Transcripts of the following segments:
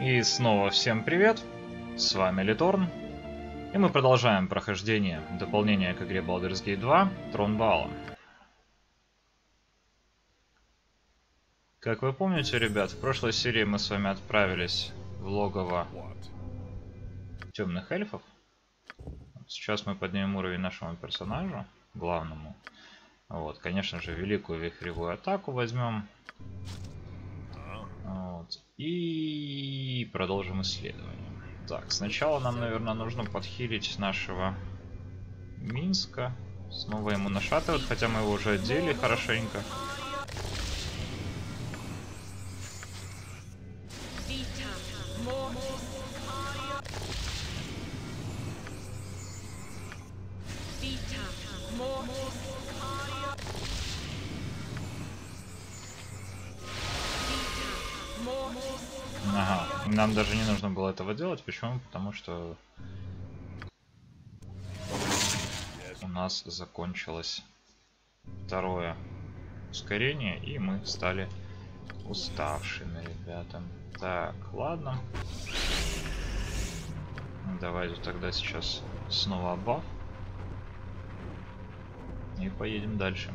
И снова всем привет, с вами Alethorn, и мы продолжаем прохождение дополнения к игре Baldur's Gate 2 Трон Баала. Как вы помните, ребят, в прошлой серии мы с вами отправились в логово темных эльфов. Сейчас мы поднимем уровень нашему персонажу, главному. Вот, конечно же, великую вихревую атаку возьмем. Вот. И продолжим исследование. Так, сначала нам, наверное, нужно подхилить нашего Минска. Снова ему нашатывают, хотя мы его уже одели хорошенько. Нам даже не нужно было этого делать. Почему? Потому что у нас закончилось второе ускорение, и мы стали уставшими, ребята. Так, ладно. Давайте тогда сейчас снова баф. И поедем дальше.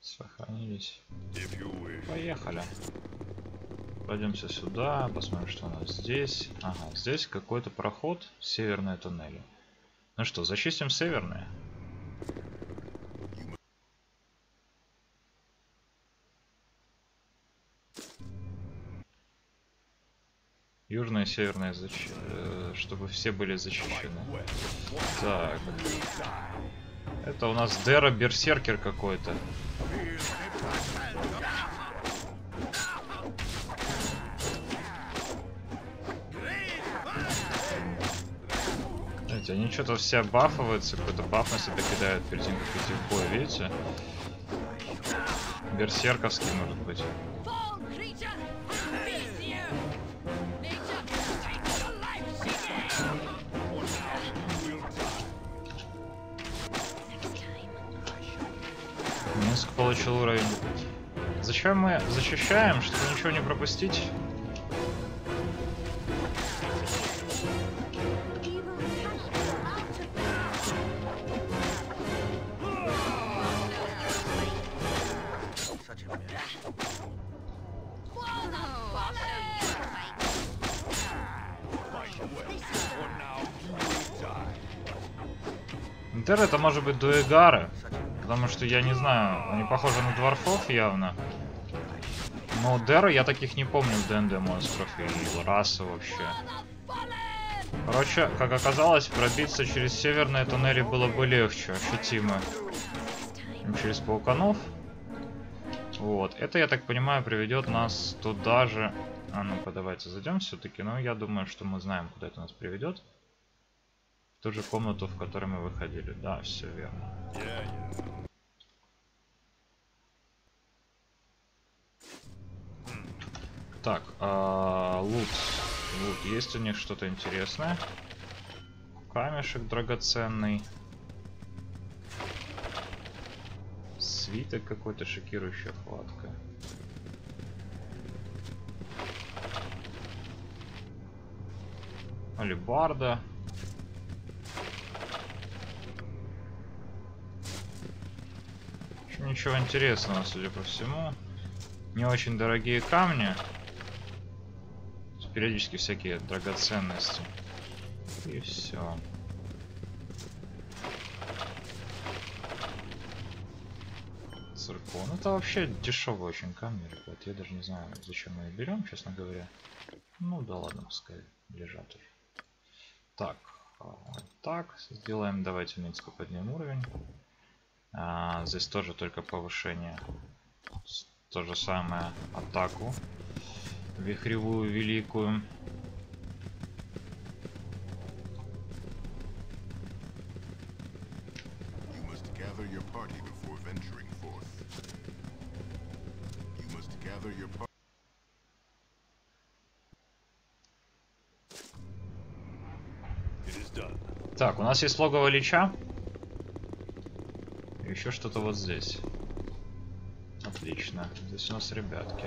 Сохранились. Поехали. Пойдемте сюда, посмотрим, что у нас здесь. Ага, здесь какой-то проход в северные туннели. Ну что, зачистим северные? Южная и северная, чтобы все были защищены. Так. Это у нас Дера Берсеркер какой-то. Видите, они что-то все бафоваются, какой-то баф на себя кидают перед тем, как идти в бой, видите? Берсерковский, может быть. Получил уровень. Зачем мы защищаем, чтобы ничего не пропустить? Интер это может быть дуэгары. Потому что я не знаю, они похожи на дворфов явно. Но Дера я таких не помню в ДНД монстров или расы вообще. Короче, как оказалось, пробиться через северные туннели было бы легче, ощутимо. Через пауканов. Вот, это, я так понимаю, приведет нас туда же. А ну-ка, давайте зайдем все-таки. Но я думаю, что мы знаем, куда это нас приведет. В ту же комнату, в которой мы выходили. Да, все верно. Так, лут есть у них что-то интересное. Камешек драгоценный. Свиток какой-то, шокирующая хватка. Алебарда. Ничего интересного, судя по всему. Не очень дорогие камни. Периодически всякие драгоценности. И все. Циркон. Это вообще дешевые очень камни, ребят. Я даже не знаю, зачем мы их берем, честно говоря. Ну да ладно, пускай лежат уже. Так. Вот так. Сделаем. Давайте Минску поднимем уровень. Здесь тоже только повышение. То же самое атаку. Вихревую великую. Так, у нас есть логово Лича. Еще что-то вот здесь. Отлично. Здесь у нас ребятки.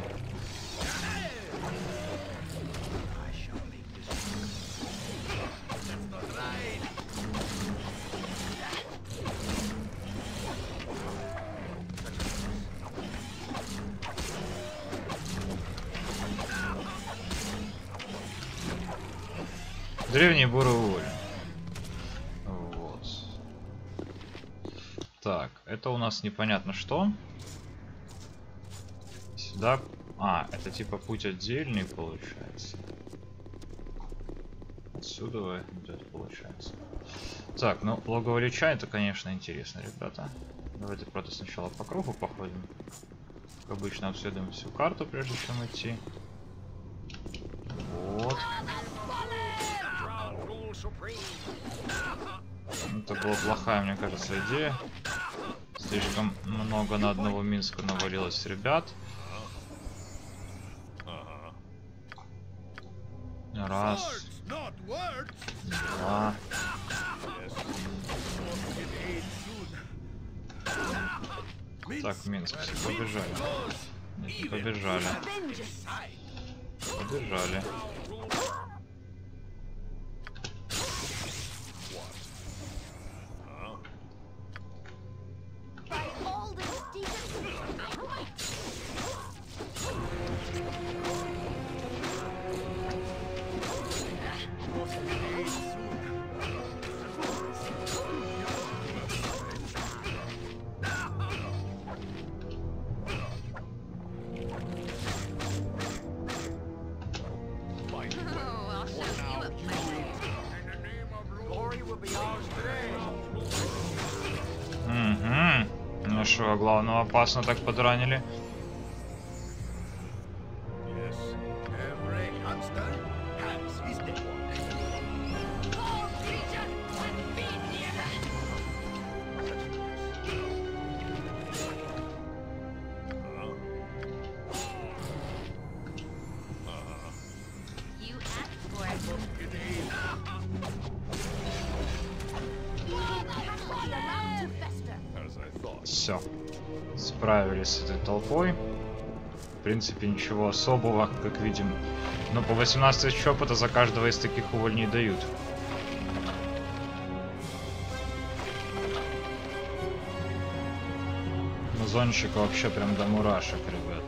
Древний бурый уголь. Вот. Так, это у нас непонятно что. Сюда. А, это типа путь отдельный получается. Отсюда идет, получается. Так, ну, логово Лича, это, конечно, интересно, ребята. Давайте просто сначала по кругу походим. Как обычно, обследуем всю карту, прежде чем идти. Вот. Это была плохая, мне кажется, идея. Слишком много на одного Минска навалилось ребят. Раз. Два. Так, Минск, побежали. Нет, побежали. Побежали. Главного опасно так подранили. Все. Справились с этой толпой. В принципе, ничего особого, как видим. Но по 18 тысяч опыта за каждого из таких увольней дают. Но зонщик вообще прям до мурашек, ребят.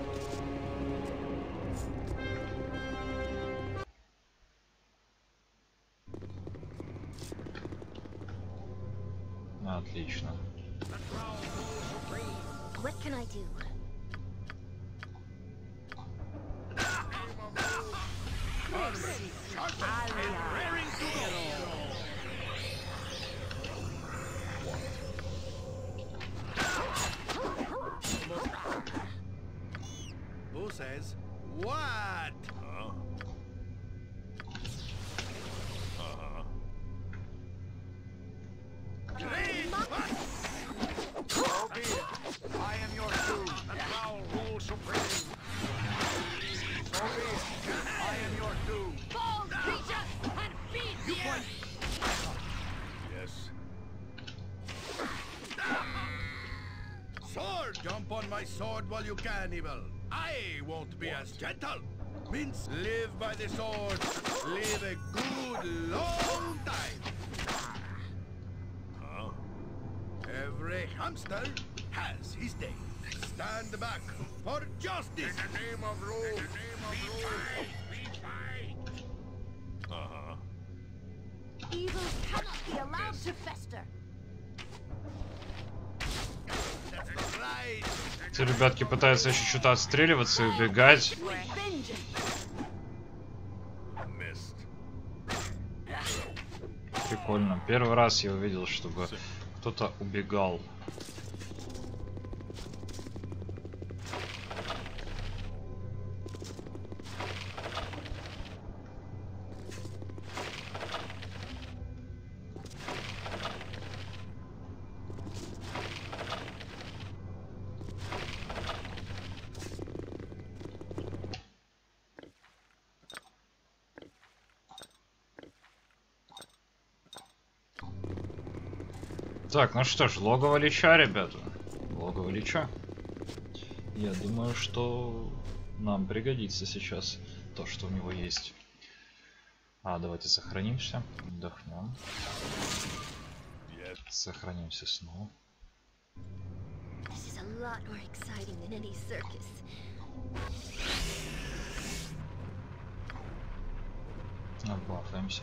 Отлично. Эти ребятки пытаются еще что-то отстреливаться и убегать. Прикольно. Первый раз я увидел, чтобы кто-то убегал. Так, ну что ж, логово Лича, ребята. Логово Лича. Я думаю, что нам пригодится сейчас то, что у него есть. А, давайте сохранимся. Отдохнем. Сохранимся снова. Обалдаемся.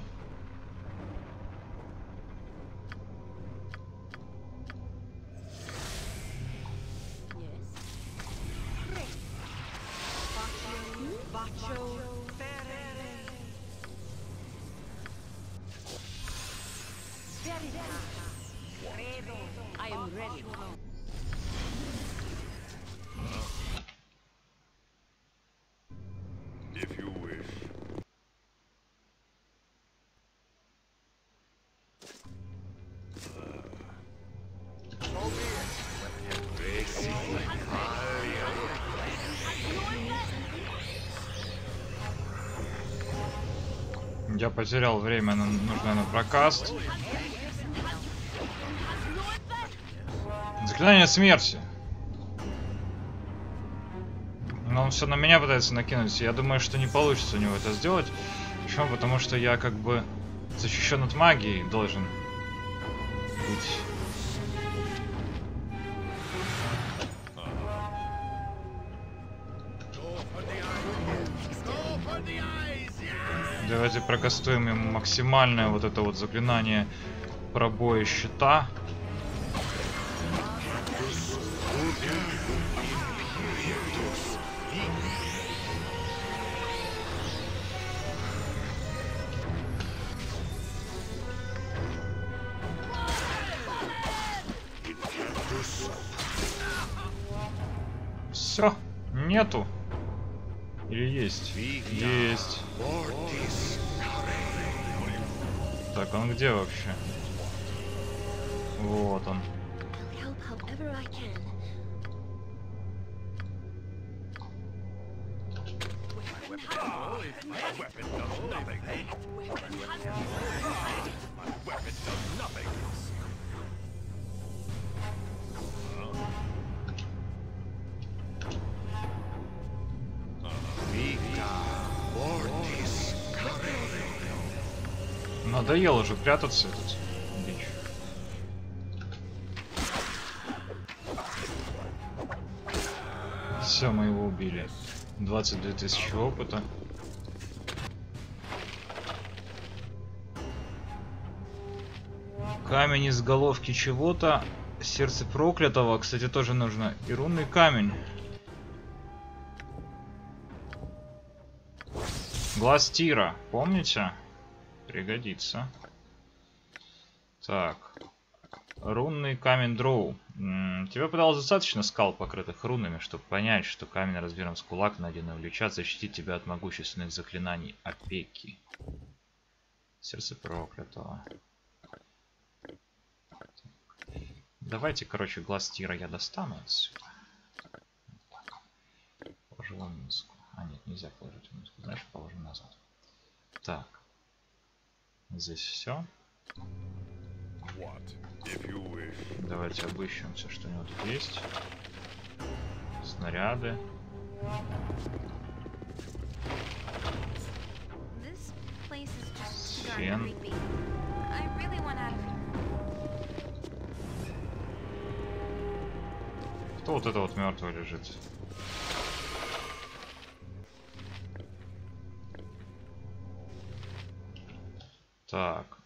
Я потерял время, нужно на прокаст. Заклинание смерти. Но он все на меня пытается накинуть. Я думаю, что не получится у него это сделать. Почему? Потому что я как бы защищен от магии должен быть. Давайте прокастуем ему максимальное вот это вот заклинание пробоя щита. Все, нету. Или есть? Есть. Так, он где вообще? Вот он. Надоело уже прятаться этот бич. Все, мы его убили. 22 тысячи опыта. Камень из головки чего-то. Сердце проклятого, кстати, тоже нужно. И рунный камень. Глаз Тира, помните? Пригодится. Так. Рунный камень дроу. Тебе подалось достаточно скал, покрытых рунами, чтобы понять, что камень размером с кулак, найденный в Лича, защитит тебя от могущественных заклинаний опеки. Сердце проклятого. Так. Давайте, короче, глаз Тира я достану отсюда. Положу в Минску. А, нет, нельзя положить в Минску. Значит, положим назад. Так. Здесь все. Давайте обыщем все, что у него тут есть. Снаряды. Фен. Кто вот это вот мертвый лежит? Так,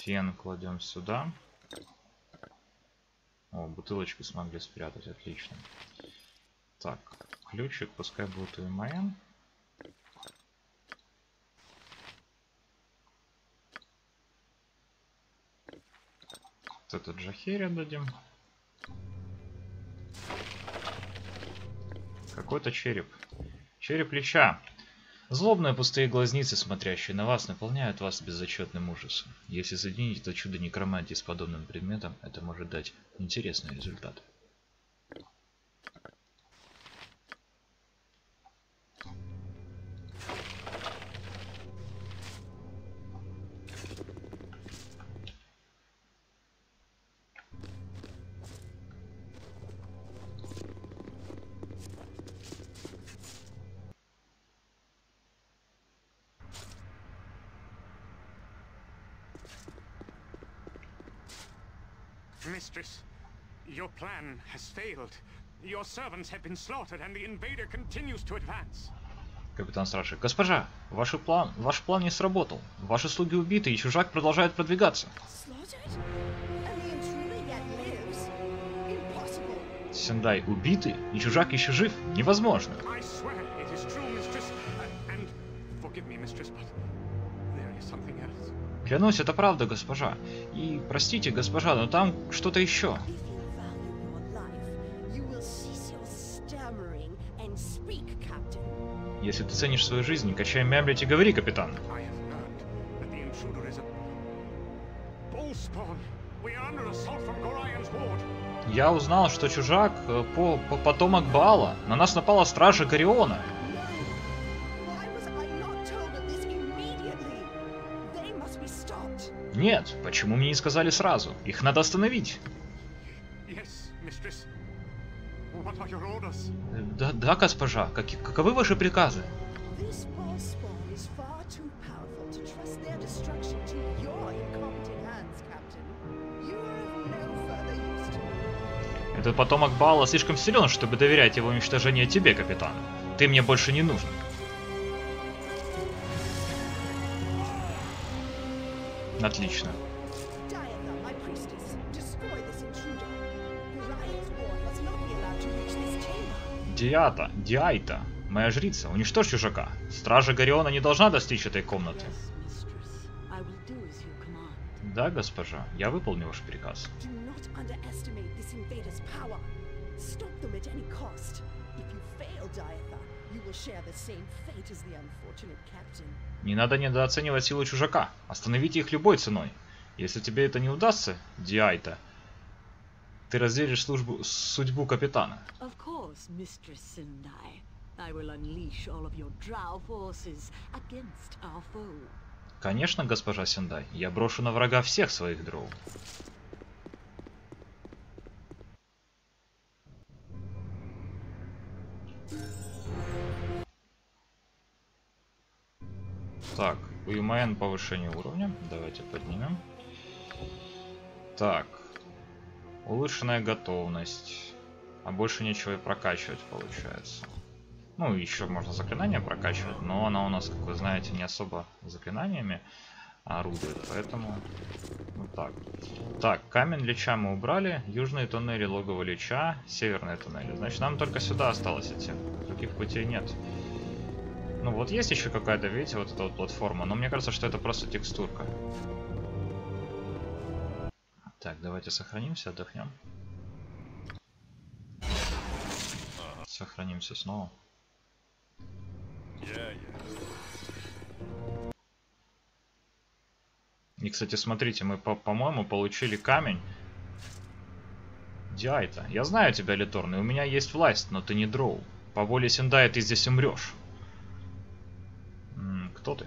фен кладем сюда. О, бутылочку смогли спрятать, отлично. Так, ключик, пускай будет у Имоэн. Вот этот Джахейра дадим. Какой-то череп. Череп Лича. Злобные пустые глазницы, смотрящие на вас, наполняют вас безотчетным ужасом. Если соединить это чудо некромантии с подобным предметом, это может дать интересный результат. Mistress, your plan has failed. Your servants have been slaughtered, and the invader continues to advance. Капитан Страши. Госпожа, ваш план не сработал. Ваши слуги убиты, и чужак продолжает продвигаться. Сендай убиты, и чужак еще жив? Невозможно. Клянусь, это правда, госпожа. И простите, госпожа, но там что-то еще. Если ты ценишь свою жизнь, не качай мямлить и говори, капитан. Я узнал, что чужак потомок Баала. На нас напала стража Гориона. Нет, почему мне не сказали сразу? Их надо остановить. Да, да, госпожа, каковы ваши приказы? Этот потомок Баала слишком силен, чтобы доверять его уничтожению тебе, капитан. Ты мне больше не нужен. Отлично. Диайта, моя жрица, уничтожь чужака. Стража Гориона не должна достичь этой комнаты. Да, госпожа, я выполню ваш приказ. Не надо недооценивать силу чужака. Остановите их любой ценой. Если тебе это не удастся, Диайта, ты разделишь судьбу капитана. Конечно, госпожа Сендай, я брошу на врага всех своих дроу. Так, у Имоэн повышение уровня. Давайте поднимем. Так. Улучшенная готовность. А больше нечего и прокачивать получается. Ну, еще можно заклинания прокачивать, но она у нас, как вы знаете, не особо заклинаниями орудует, поэтому... Вот так. Так, камень Лича мы убрали, южные тоннели логова Лича, северные тоннели. Значит, нам только сюда осталось идти, других путей нет. Ну вот есть еще какая-то, видите, вот эта вот платформа, но мне кажется, что это просто текстурка. Так, давайте сохранимся, отдохнем. Сохранимся снова. И, кстати, смотрите, мы, по-моему, получили камень. Диайта, я знаю тебя, Алethorn, у меня есть власть, но ты не дроу. По воле Сендая ты здесь умрешь. Кто ты?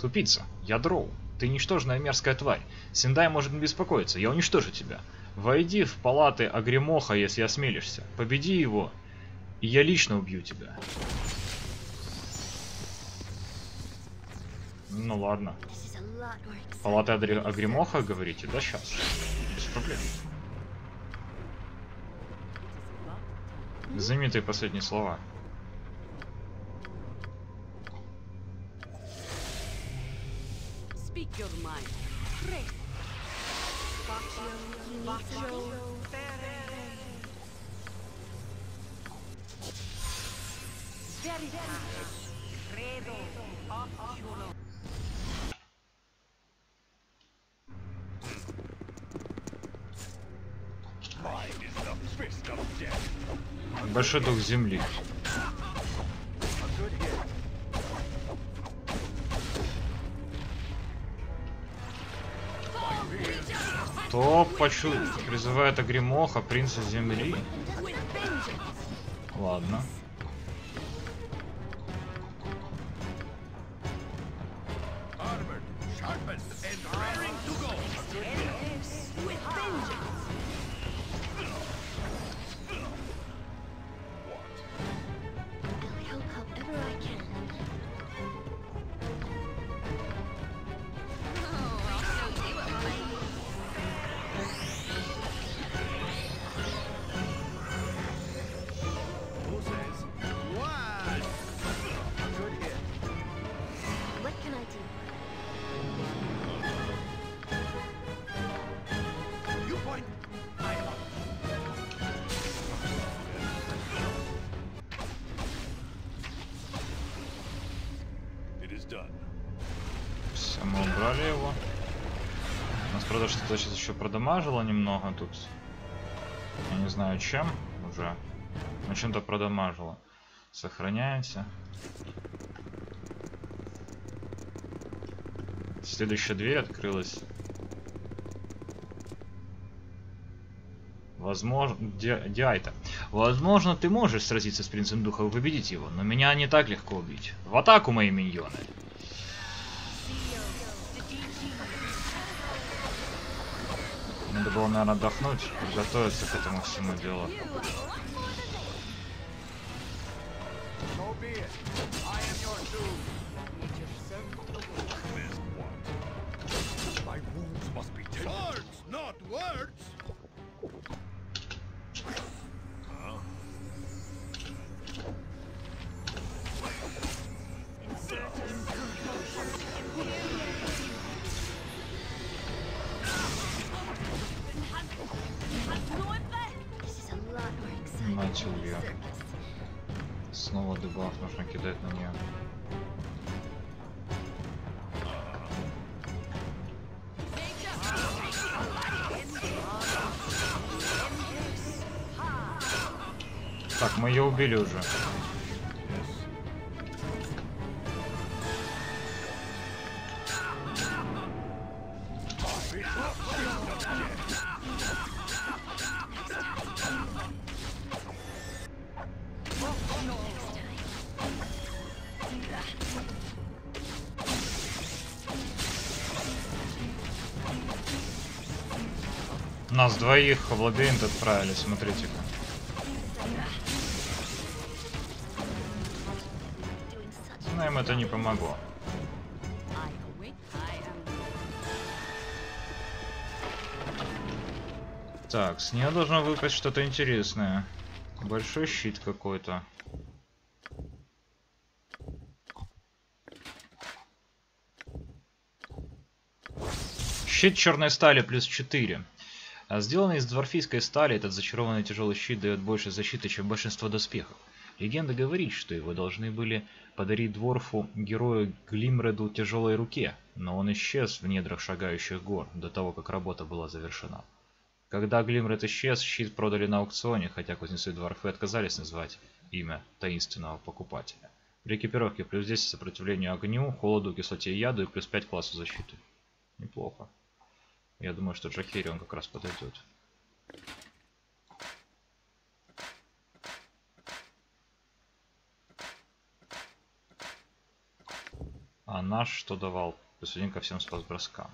Тупица, я дроу. Ты ничтожная мерзкая тварь. Сендай может не беспокоиться, я уничтожу тебя. Войди в палаты Агримоха, если осмелишься. Победи его, и я лично убью тебя. Ну ладно. Палаты Агримоха, говорите? Да, сейчас. Без проблем. Знаменитые последние слова. Большой дух земли. Кто призывает Агримоха, принца земли? Ладно. мы убрали его. Нас, правда, что-то сейчас еще продамажило немного тут. Я не знаю чем уже. Но чем-то продамажило. Сохраняемся. Следующая дверь открылась. Возможно, Диайта. Возможно, ты можешь сразиться с принцем духа и победить его, но меня не так легко убить. В атаку, мои миньоны! Надо было, наверное, отдохнуть, подготовиться к этому всему делу. Снова дебаф нужно кидать на нее. Так, мы ее убили уже. Нас двоих в лабиринт отправили, смотрите-ка. Но им это не помогло. Так, с нее должно выпасть что-то интересное. Большой щит какой-то. Щит черной стали плюс 4. Сделанный из дворфийской стали, этот зачарованный тяжелый щит дает больше защиты, чем большинство доспехов. Легенда говорит, что его должны были подарить дворфу герою Глимреду тяжелой руке, но он исчез в недрах шагающих гор до того, как работа была завершена. Когда Глимред исчез, щит продали на аукционе, хотя кузнецы дворфы отказались назвать имя таинственного покупателя. При экипировке плюс 10 сопротивлению огню, холоду, кислоте и яду и плюс 5 классу защиты. Неплохо. Я думаю, что Джахейра он как раз подойдет. А наш что давал? Плюс 1 ко всем спас броскам.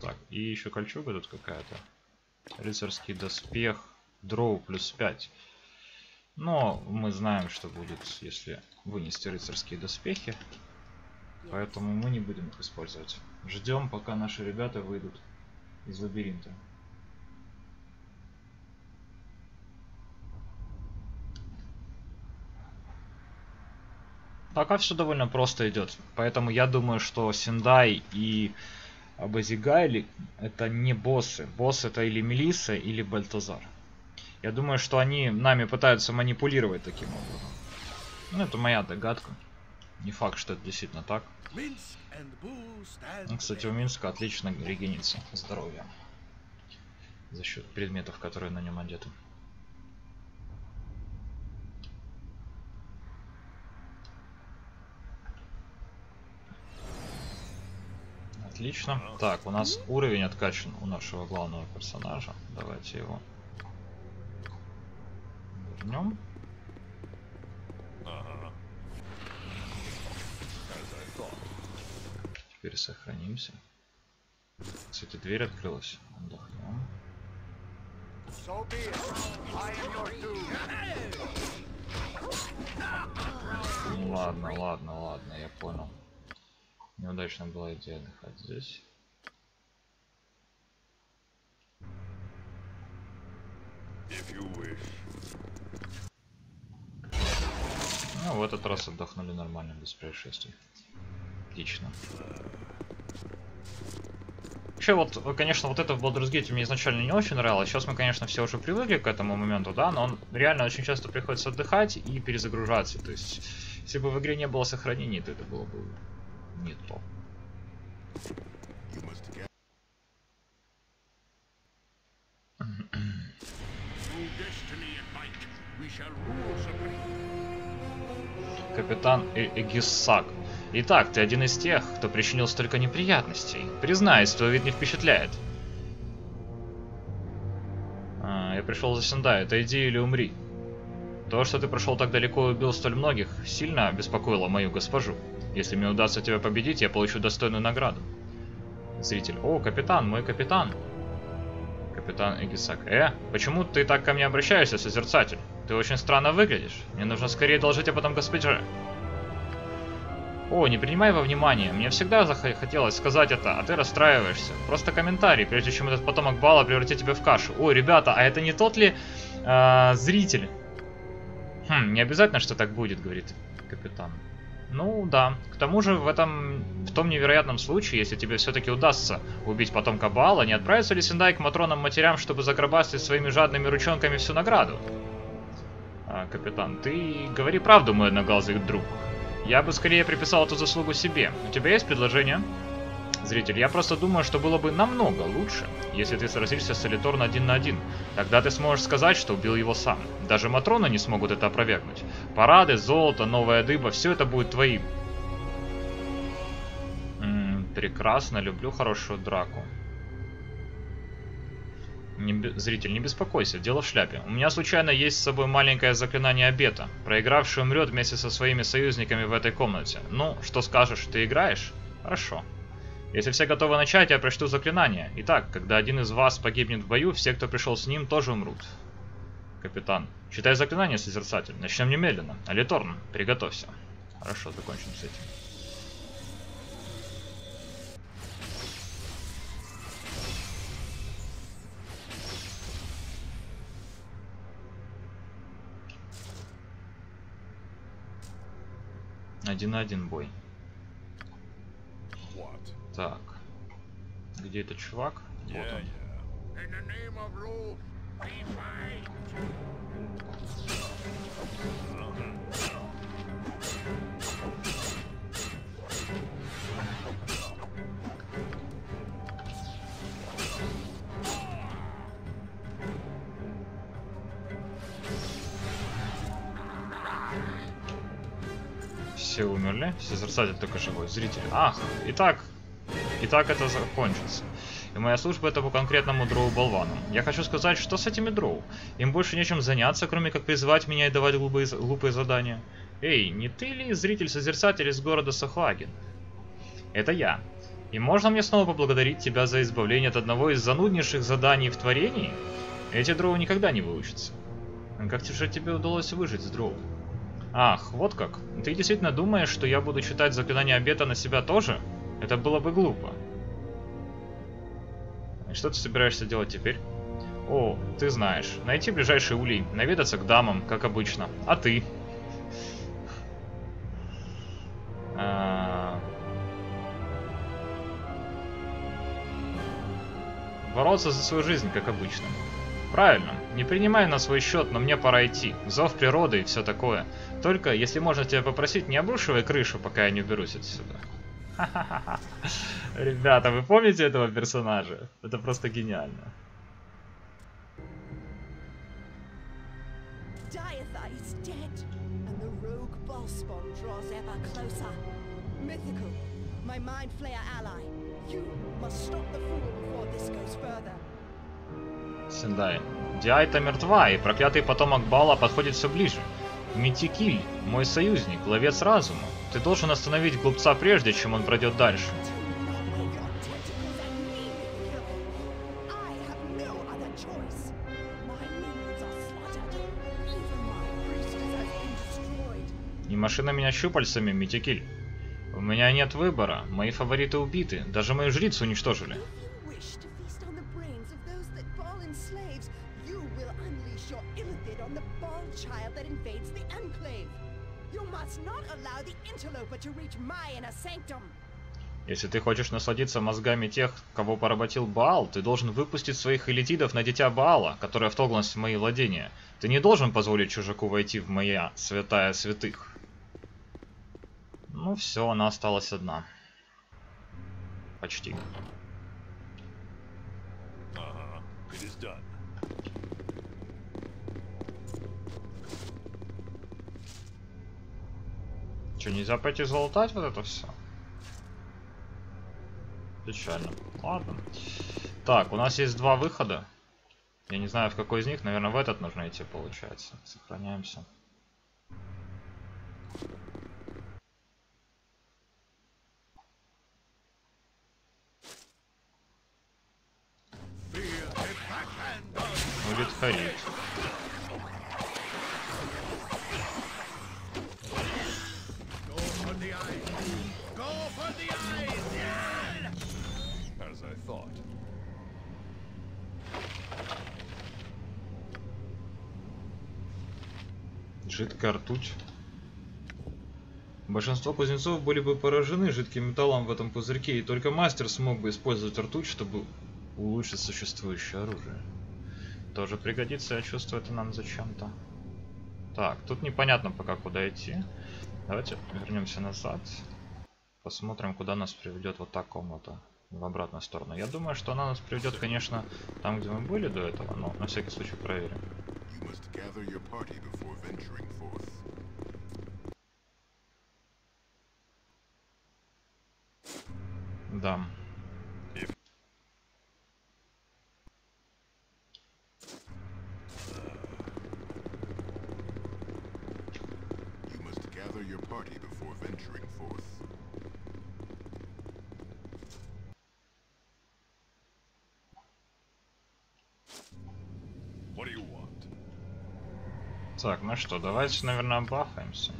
Так, и еще кольчуга тут какая-то. Рыцарский доспех. Дроу плюс 5. Но мы знаем, что будет, если вынести рыцарские доспехи. Поэтому мы не будем их использовать. Ждем, пока наши ребята выйдут из лабиринта. Пока все довольно просто идет. Поэтому я думаю, что Сендай и Абазигай это не боссы. Босс это или Мелисса, или Бальтазар. Я думаю, что они нами пытаются манипулировать таким образом. Ну, это моя догадка. Не факт, что это действительно так. Кстати, у Минска отлично регенится здоровье. За счет предметов, которые на нем одеты. Отлично. Так, у нас уровень откачан у нашего главного персонажа. Давайте его вернем. Теперь сохранимся. Кстати, дверь открылась. Отдохнем. Ну, ладно, я понял. Неудачно была идея отдыхать здесь. Ну, в этот раз отдохнули нормально, без происшествий. Отлично. Вообще, вот, конечно, вот это в Baldur's Gate мне изначально не очень нравилось. Сейчас мы, конечно, все уже привыкли к этому моменту, да, но он реально очень часто приходится отдыхать и перезагружаться. То есть Если бы в игре не было сохранений, то это было бы не то. Капитан Эгиссак. Итак, ты один из тех, кто причинил столько неприятностей. Признаюсь, твой вид не впечатляет. Я пришел за Сендай, отойди или умри. То, что ты прошел так далеко и убил столь многих, сильно обеспокоило мою госпожу. Если мне удастся тебя победить, я получу достойную награду. Зритель. О, капитан, мой капитан. Капитан Эгиссак. Почему ты так ко мне обращаешься, Созерцатель? Ты очень странно выглядишь. Мне нужно скорее доложить об этом госпоже. О, не принимай во внимание. Мне всегда захотелось сказать это, а ты расстраиваешься. Просто комментарий, прежде чем этот потомок Баала превратит тебя в кашу. О, ребята, а это не тот ли зритель? Хм, не обязательно, что так будет, говорит капитан. Ну да. К тому же в том невероятном случае, если тебе все-таки удастся убить потомка Баала, не отправится ли Сендай к матронам-матерям, чтобы заграбастать своими жадными ручонками всю награду? Капитан, ты говори правду, мой одноглазый друг. Я бы скорее приписал эту заслугу себе. У тебя есть предложение? Зритель, я просто думаю, что было бы намного лучше, если ты сразишься с Alethorn 1 на 1. Тогда ты сможешь сказать, что убил его сам. Даже матроны не смогут это опровергнуть. Парады, золото, новая дыба, все это будет твоим. Прекрасно, люблю хорошую драку. Зритель, не беспокойся, дело в шляпе. У меня случайно есть с собой маленькое заклинание обета. Проигравший умрет вместе со своими союзниками в этой комнате. Ну, что скажешь, ты играешь? Хорошо. Если все готовы начать, я прочту заклинание. Итак, когда один из вас погибнет в бою, все, кто пришел с ним, тоже умрут. Капитан, читай заклинание, Созерцатель. Начнем немедленно. Alethorn, приготовься. Хорошо, закончим с этим. Один на один бой. Так. Где этот чувак? Вот он. Все умерли. Созерцатель только живой. Зритель. Ах, итак это закончится. И моя служба этому конкретному дроу-болвану. Я хочу сказать, что с этими дроу? Им больше нечем заняться, кроме как призывать меня и давать глупые задания. Эй, не ты ли зритель-созерцатель из города Сахуаген? Это я. И можно мне снова поблагодарить тебя за избавление от одного из зануднейших заданий в творении? Эти дроу никогда не выучатся. Как же тебе удалось выжить с дроу? Ах, вот как. Ты действительно думаешь, что я буду читать заклинание обета на себя тоже? Это было бы глупо. И что ты собираешься делать теперь? О, ты знаешь. Найти ближайший улей, наведаться к дамам, как обычно. А ты? Бороться за свою жизнь, как обычно. Правильно. Не принимай на свой счет, но мне пора идти. Зов природы и все такое. Только, если можно тебя попросить, не обрушивай крышу, пока я не уберусь отсюда. Ха-ха-ха. Ребята, вы помните этого персонажа? Это просто гениально. Сендай. Диайта мертва, и проклятый потомок Баала подходит все ближе. Митикиль, мой союзник, ловец разума. Ты должен остановить глупца прежде, чем он пройдет дальше. И машина меня щупальцами, Митикиль. У меня нет выбора. Мои фавориты убиты. Даже мою жрицу уничтожили. Если ты хочешь насладиться мозгами тех, кого поработил Баал, ты должен выпустить своих элитидов на дитя Баала, которое вторглось в мои владения. Ты не должен позволить чужаку войти в моя святая святых. Ну все, она осталась одна. Почти. Че, нельзя пойти залутать вот это все? Печально. Ладно. Так, у нас есть два выхода. Я не знаю, в какой из них. Наверное, в этот нужно идти, получается. Сохраняемся. Будет хорить. Жидкая ртуть. Большинство кузнецов были бы поражены жидким металлом в этом пузырьке, и только мастер смог бы использовать ртуть, чтобы улучшить существующее оружие. Тоже пригодится, я чувствую, это нам зачем-то. Так, тут непонятно пока куда идти. Давайте вернемся назад. Посмотрим, куда нас приведет вот та комната. В обратную сторону. Я думаю, что она нас приведет, конечно, там, где мы были до этого, но на всякий случай проверим. Да. Так, ну что, давайте, наверное, бахаемся.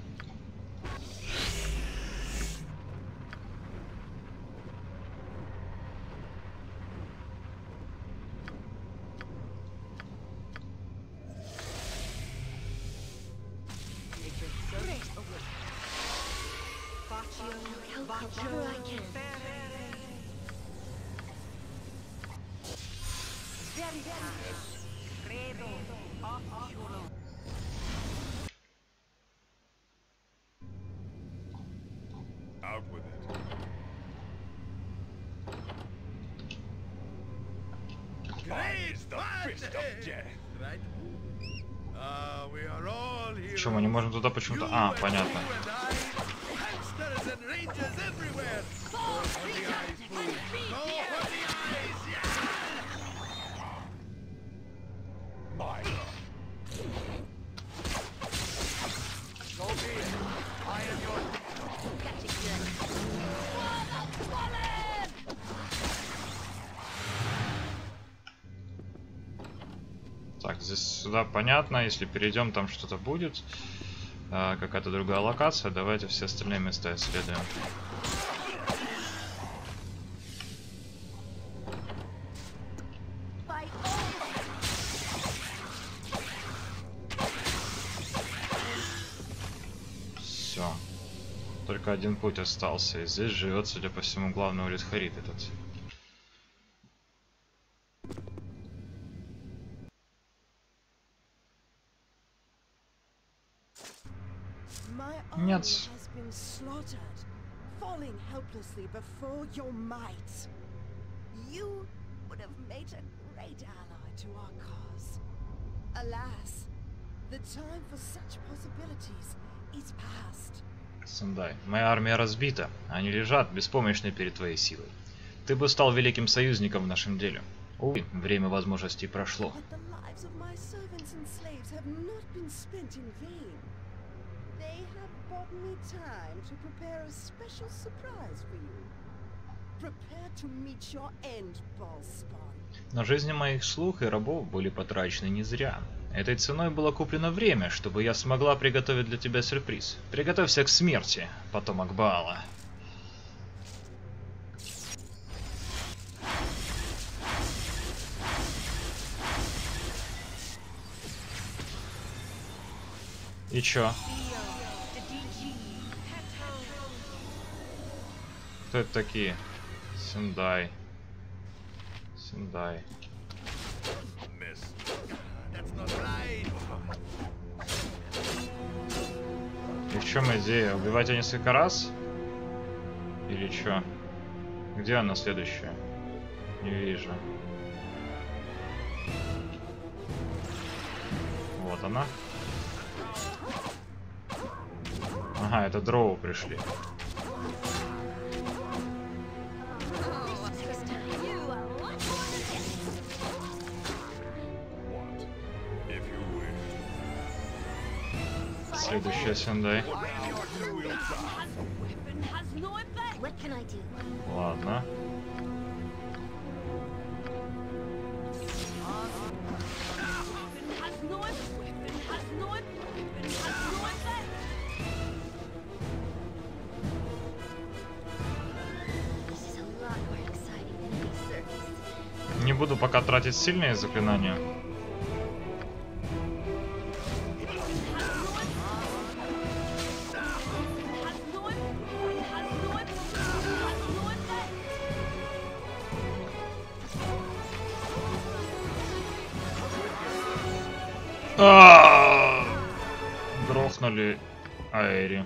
Мы не можем туда почему-то. А, понятно. Сюда понятно, если перейдем, там что-то будет, какая-то другая локация. Давайте все остальные места исследуем. Все, только один путь остался, и здесь живет, судя по всему, главный Алетхорид этот. Нет. Сендай, моя армия разбита. Они лежат беспомощны перед твоей силой. Ты бы стал великим союзником в нашем деле. Увы, время возможностей прошло. They have bought me time to prepare a special surprise for you. Prepare to meet your end, Ballspawn. Но жизни моих слуг и рабов были потрачены не зря. Этой ценой было куплено время, чтобы я смогла приготовить для тебя сюрприз. Приготовься к смерти, потомок Баала. И чё? Кто это такие? Сендай. Сендай. И в чем идея? Убивать ее несколько раз? Или что? Где она следующая? Не вижу. Вот она. Ага, это дроу пришли. Следующая Сендай. Ладно. Не буду пока тратить сильные заклинания. Дрохнули Аэри.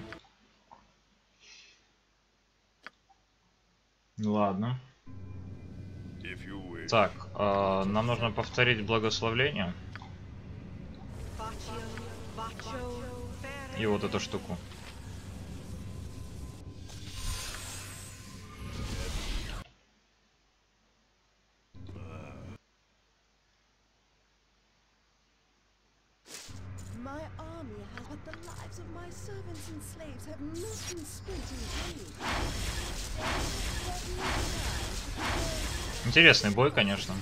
Ладно. Так, нам нужно повторить благословление. И вот эту штуку. Интересный бой, конечно.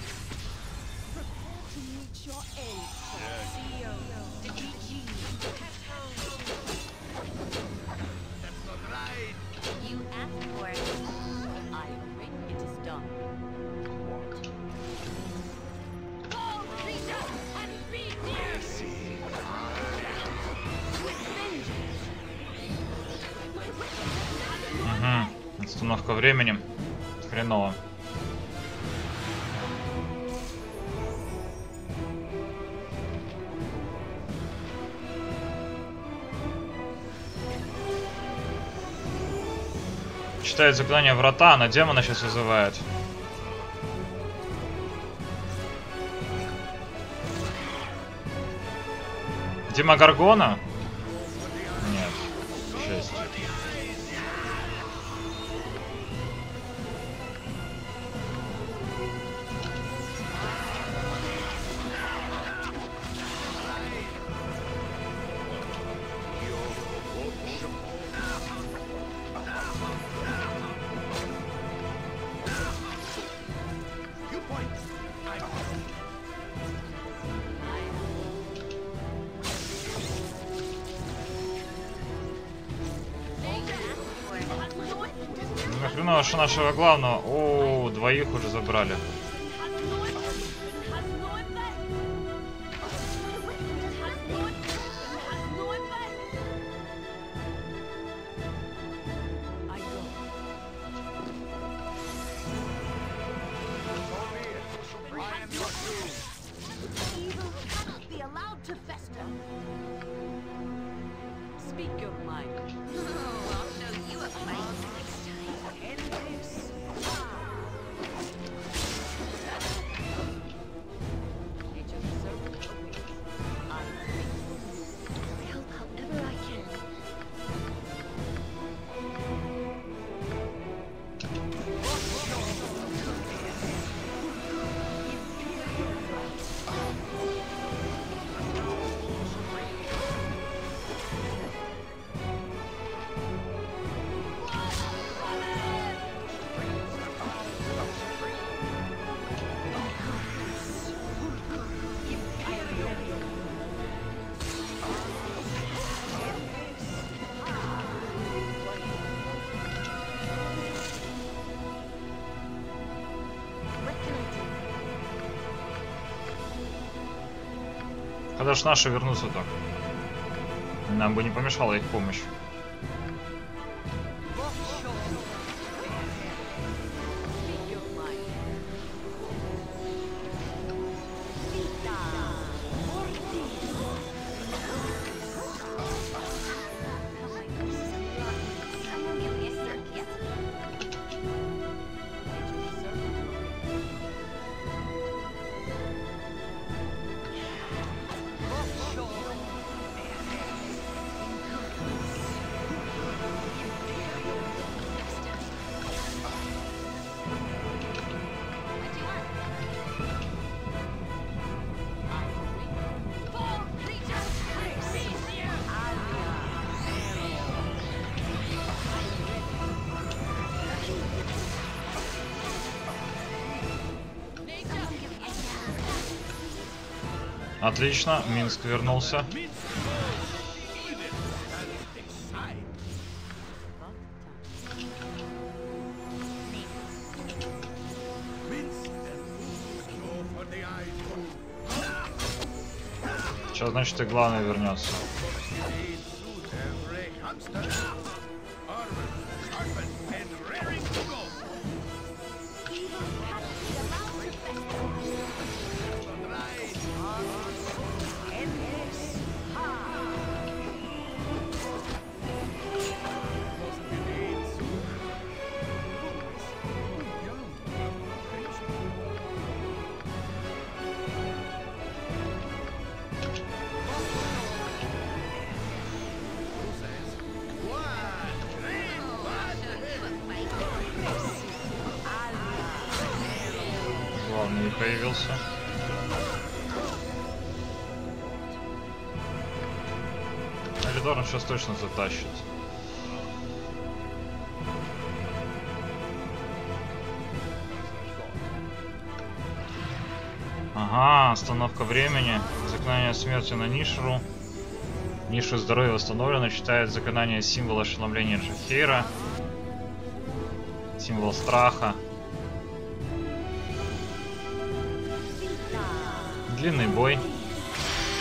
Угу. Остановка времени. Хреново. Читает заклинание врата, она демона сейчас вызывает. Демогоргона? Нет. Жесть. Нашего главного. О, двоих уже забрали. Когда ж наши вернутся так? Нам бы не помешала их помощь. Отлично, Минск вернулся. Сейчас, значит, и главное вернется. Алethорн сейчас точно затащит. Ага, остановка времени. Заклинание смерти на Нишру. Нишу здоровья восстановлено. Читает заклинание символа ошеломления Джахейра. Символ страха. Длинный бой.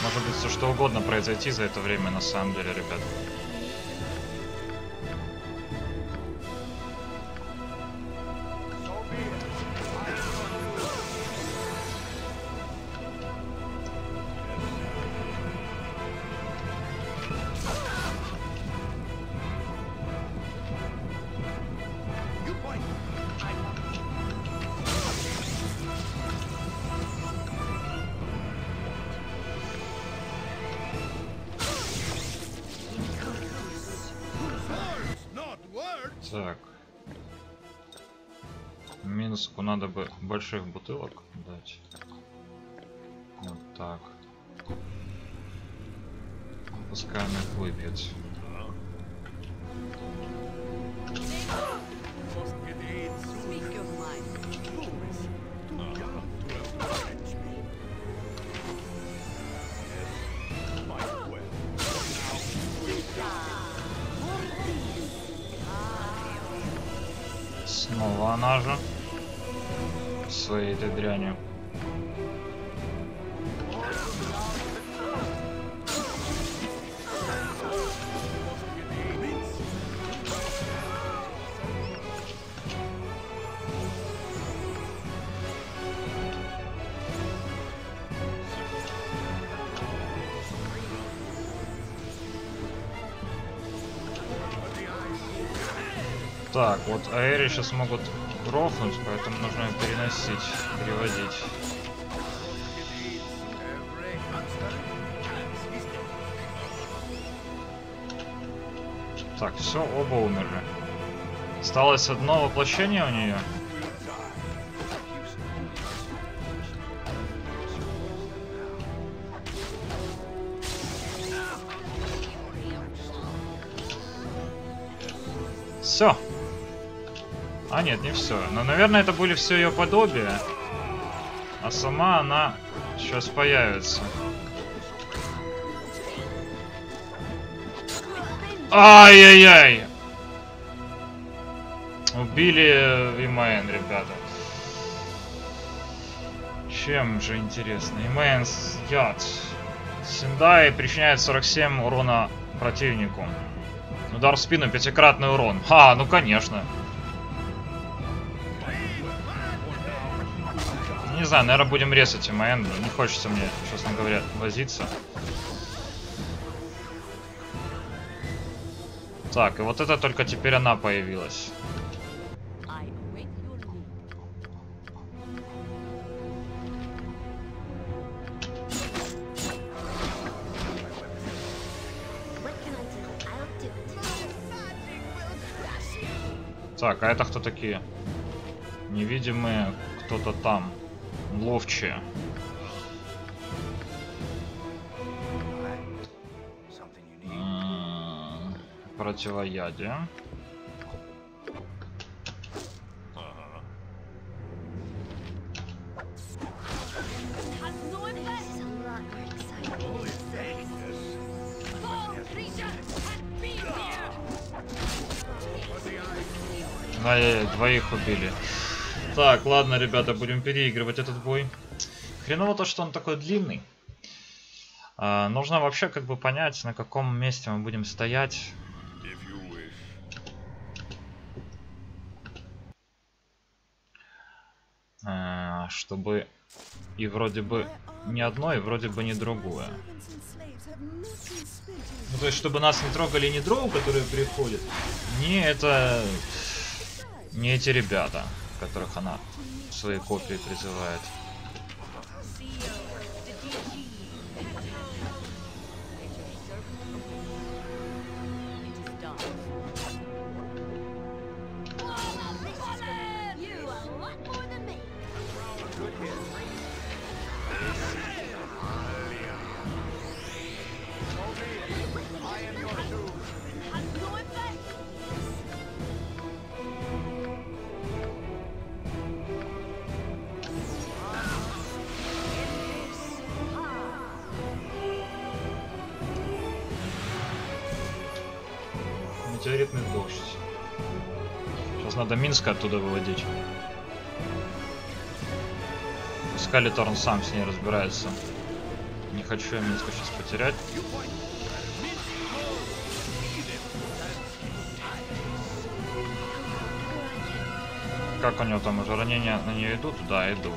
Может быть, все что угодно произойти за это время, на самом деле, ребят. Так, Минску надо бы больших бутылок дать. Вот так. Пускай он их выпьет. Снова она же своей этой дрянью. Так, вот Аэри сейчас могут грохнуть, поэтому нужно переносить, переводить. Так, все, оба умерли. Осталось одно воплощение у нее. Все. А нет, не все. Но, наверное, это были все ее подобия. А сама она сейчас появится. Ай-яй-яй! Убили Имоэн, ребята. Чем же интересно? Имоэн яд. Сендай причиняет 47 урона противнику. Удар в спину, 5-кратный урон. Ха, ну конечно. Не знаю, наверное, будем резать Имоэн. Не хочется мне, честно говоря, возиться. Так, и вот это только теперь она появилась. Так, а это кто такие? Невидимые, кто-то там. Ловчие. Противоядие. Ай-яй-яй, двоих убили. Так, ладно, ребята, будем переигрывать этот бой. Хреново то, что он такой длинный. Нужно вообще как бы понять, на каком месте мы будем стоять. Чтобы и вроде бы ни одно, и вроде бы не другое. Ну, то есть, чтобы нас не трогали ни дроу, которые приходят, не эти ребята, которых она в своей копии призывает. Метеоритный дождь. Сейчас надо Минск оттуда выводить. Пускай Алethorn сам с ней разбирается. Не хочу я Минска сейчас потерять. Как у него там уже ранения на нее идут? Да, идут.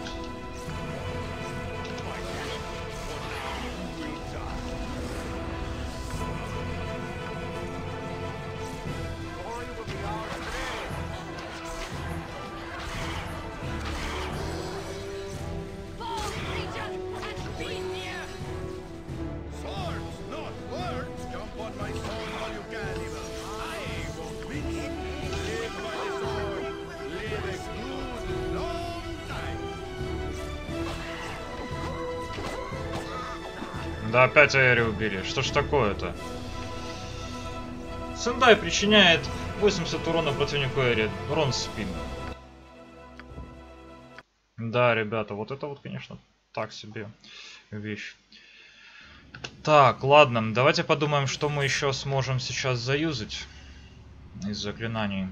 Да опять Аэри убили. Что ж такое-то? Сендай причиняет 80 урона противнику Аэри. Урон в спину. Да, ребята, вот это вот, конечно, так себе вещь. Так, ладно, давайте подумаем, что мы еще сможем сейчас заюзать из заклинаний.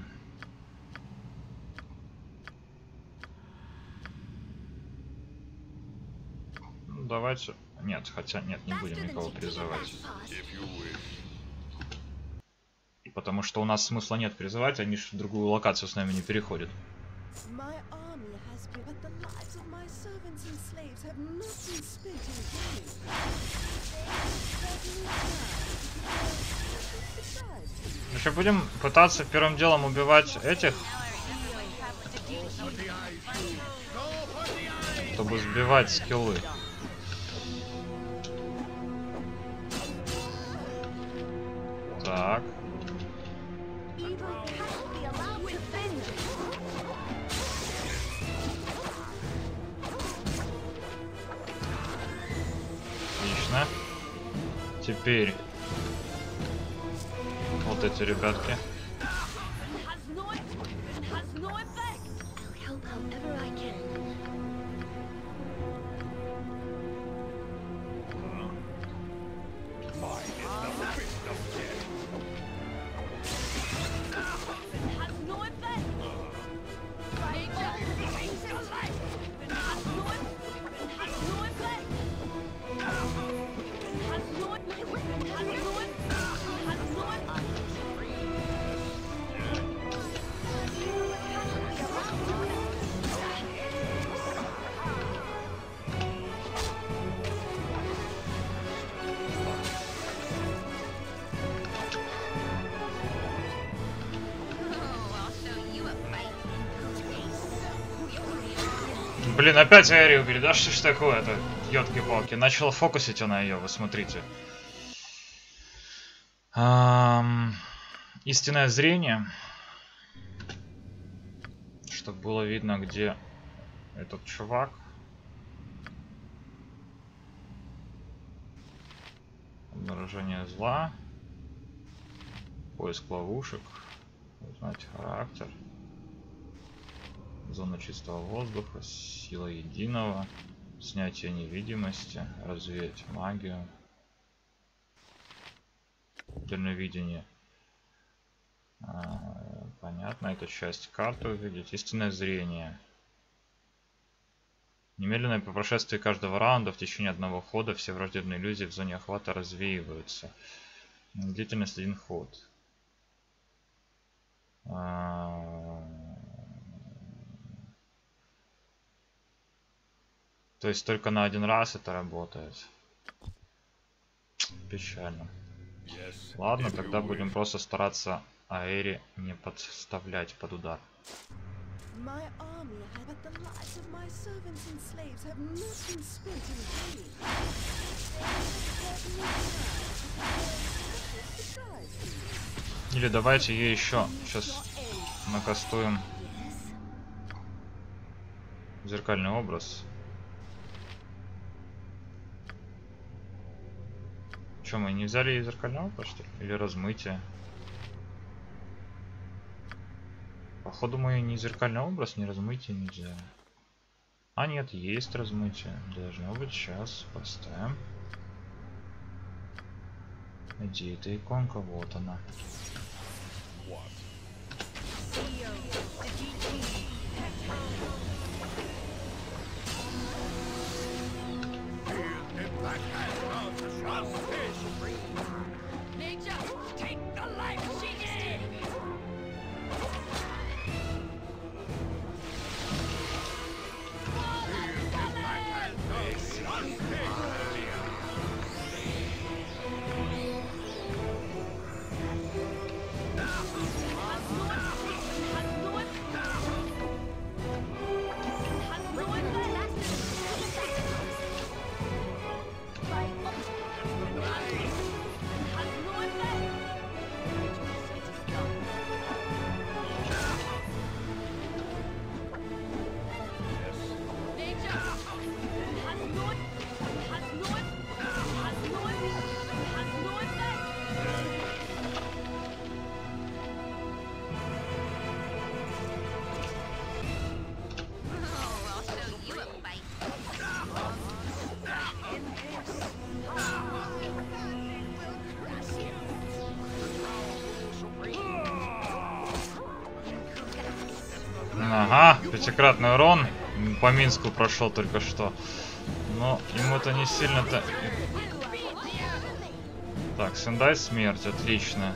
Давайте... Нет, хотя нет, не будем никого призывать. Потому что у нас смысла нет призывать, они же в другую локацию с нами не переходят. Еще будем пытаться первым делом убивать этих, чтобы сбивать скиллы. Так. Отлично. Теперь вот эти ребятки. Блин, опять Аэри убили, да что ж такое-то, ёлки-палки. Начала фокусить она ее, вы смотрите. Истинное зрение. Чтобы было видно, где этот чувак. Обнаружение зла. Поиск ловушек. Узнать характер. Зона чистого воздуха, сила единого, снятие невидимости, развеять магию, дальновидение, Понятно, это часть карты увидеть. Истинное зрение. Немедленно по прошествии каждого раунда в течение одного хода все враждебные иллюзии в зоне охвата развеиваются. Длительность 1 ход. То есть только на один раз это работает. Печально. Ладно, тогда будем просто стараться Аэри не подставлять под удар. Или давайте ее еще сейчас накастуем зеркальный образ. Че, мы не взяли зеркальный образ, что ли? Или размытие? Походу мы ни зеркальный образ, ни размытие не взяли. А нет, есть размытие. Должно быть, сейчас поставим. Где эта иконка? Вот она. Ага, пятикратный урон по Минску прошел только что. Но ему-то не сильно-то... Так, Сендай смерть, отлично.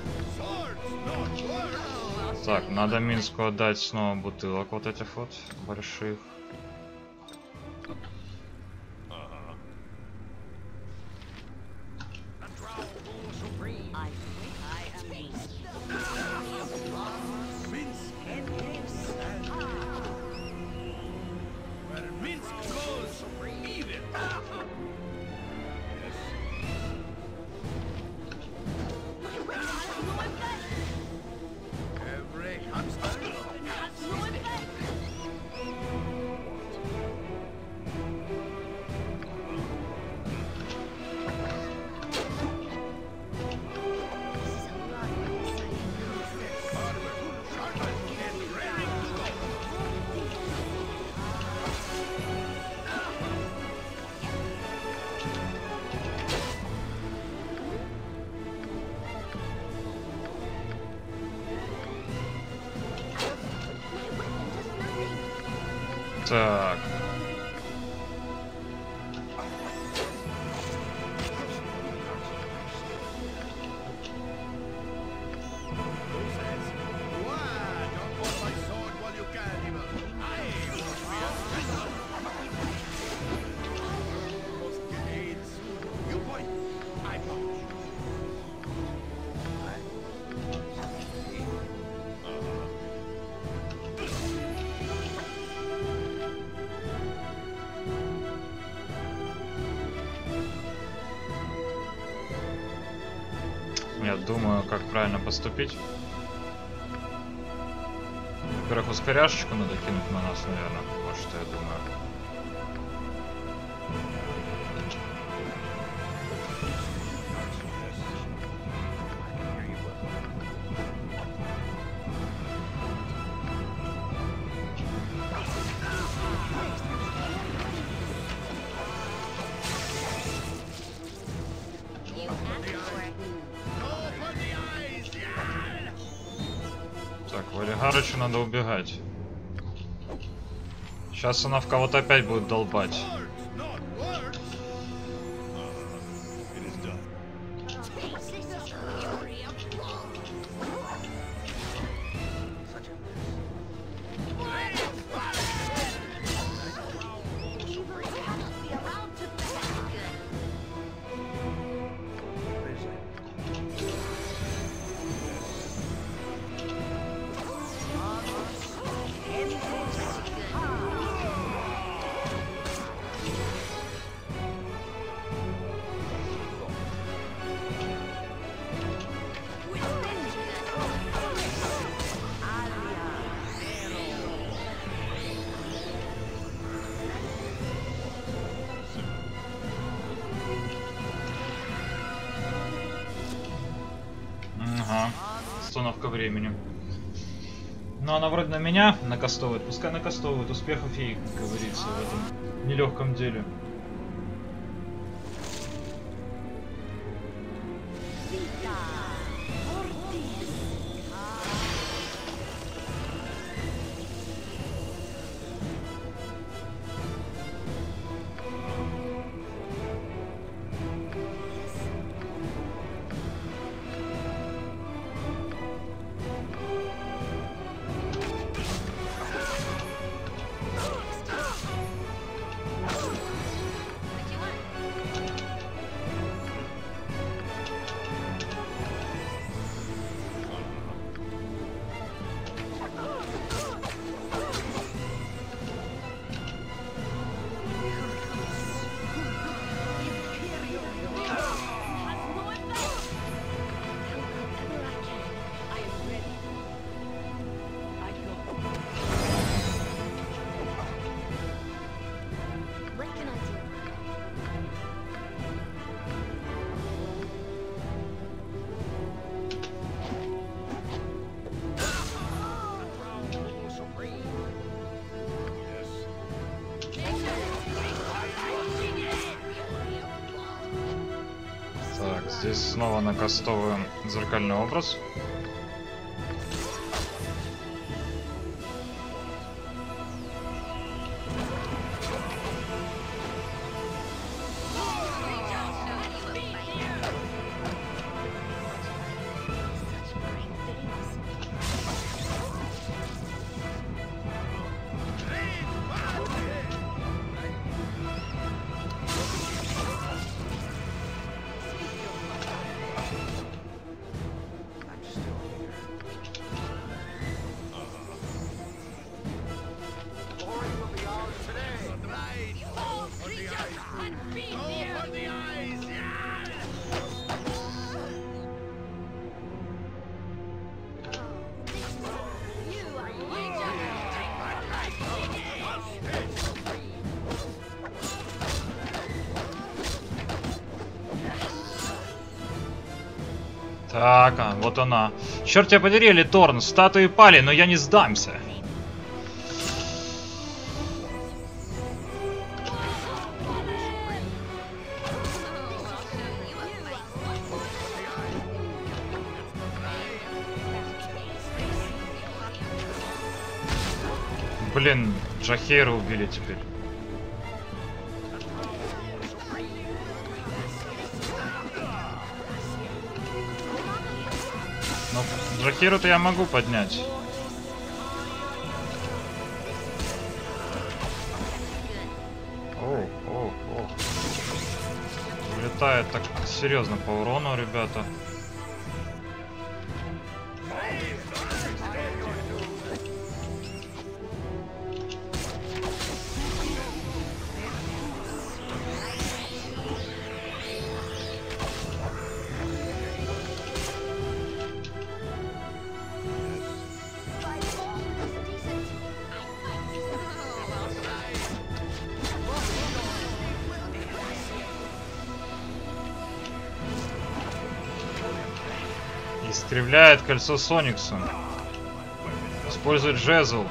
Так, надо Минску отдать снова бутылок вот этих вот больших. Так. Я думаю, как правильно поступить. Во-первых, ускоряшечку надо кинуть на нас, наверное. Вот что я думаю. Гарычу надо убегать. Сейчас она в кого-то опять будет долбать. Времени. Но она вроде на меня накастовывает. Пускай накастовывает, успехов ей, как говорится, в этом нелегком деле. Здесь снова накастовываем зеркальный образ. Так, вот она. Черт тебя подери, Алethорн, статуи пали, но я не сдамся. Блин, Джахейра убили теперь. Джахейру-то я могу поднять. Влетает так серьезно по урону, ребята. Искривляет кольцо Соникса. Использует жезл.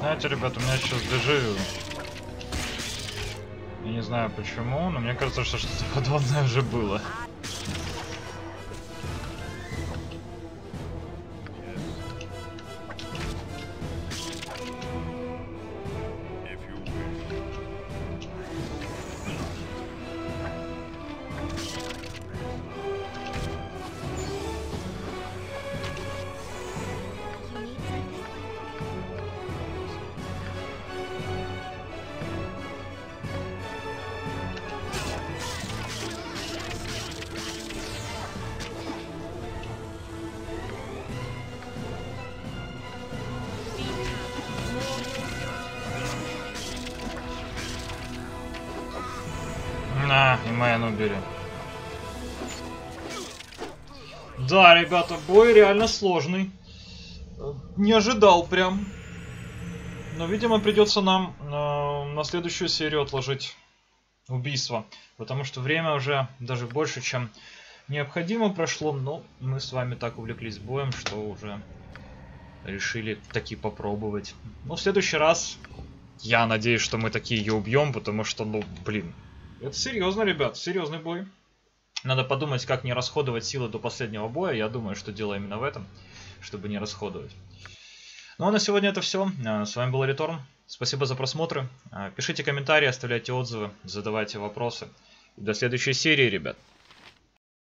Знаете, ребят, у меня сейчас дежавю. Я не знаю почему, но мне кажется, что что-то подобное уже было. Да, ребята, бой реально сложный. Не ожидал прям. Но, видимо, придется нам на следующую серию отложить убийство. Потому что время уже даже больше, чем необходимо прошло. Но мы с вами так увлеклись боем, что уже решили таки попробовать. Но в следующий раз я надеюсь, что мы таки ее убьем. Потому что, ну, блин. Это серьезно, ребят, серьезный бой. Надо подумать, как не расходовать силы до последнего боя. Я думаю, что дело именно в этом, чтобы не расходовать. Ну а на сегодня это все. С вами был Alethorn. Спасибо за просмотры. Пишите комментарии, оставляйте отзывы, задавайте вопросы. До следующей серии, ребят.